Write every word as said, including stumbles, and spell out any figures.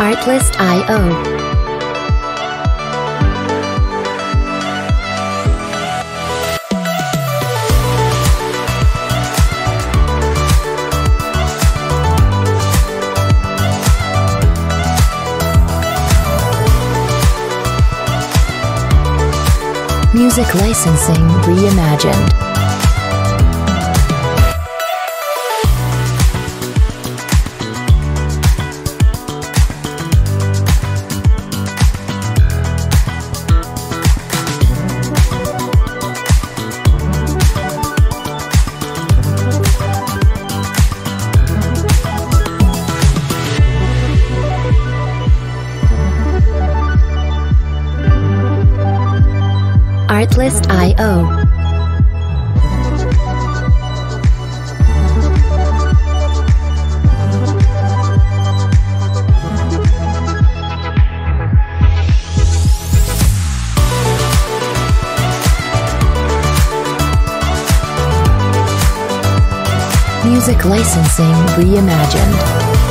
Artlist dot i o. Music licensing reimagined. Artlist dot i o. Music licensing reimagined.